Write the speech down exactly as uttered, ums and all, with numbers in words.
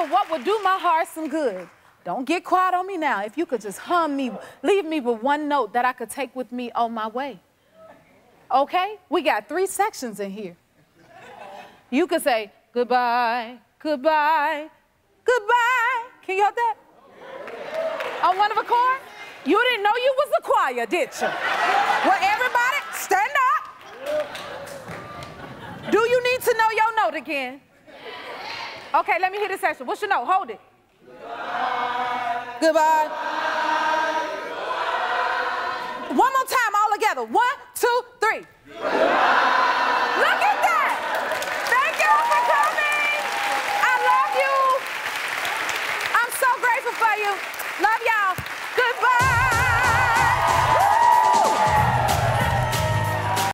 for what would do my heart some good. Don't get quiet on me now. If you could just hum me, leave me with one note that I could take with me on my way. Okay? We got three sections in here. You could say, goodbye, goodbye, goodbye. Can you help that? On one of a chord? You didn't know you was the choir, did you? Well, everybody, stand up. Do you need to know your note again? Okay, let me hear the section. What's your note? Hold it. Goodbye. Goodbye. Goodbye. One more time, all together. One, two, three. Goodbye.